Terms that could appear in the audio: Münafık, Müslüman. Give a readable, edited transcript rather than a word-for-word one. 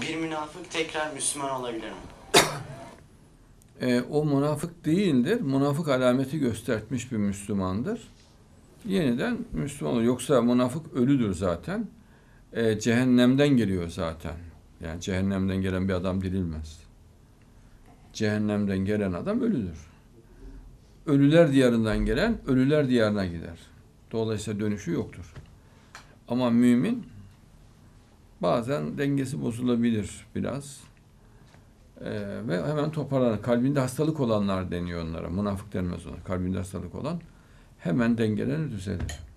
Bir münafık tekrar Müslüman olabilir mi? O münafık değildir. Münafık alameti göstermiş bir Müslümandır. Yeniden Müslüman olur. Yoksa münafık ölüdür zaten. Cehennemden geliyor zaten. Yani cehennemden gelen bir adam dirilmez. Cehennemden gelen adam ölüdür. Ölüler diyarından gelen ölüler diyarına gider. Dolayısıyla dönüşü yoktur. Ama mümin bazen dengesi bozulabilir biraz. Ve hemen toparlanır. Kalbinde hastalık olanlar deniyor onlara. Münafık denmez ona. Kalbinde hastalık olan hemen dengelenir, düzelir.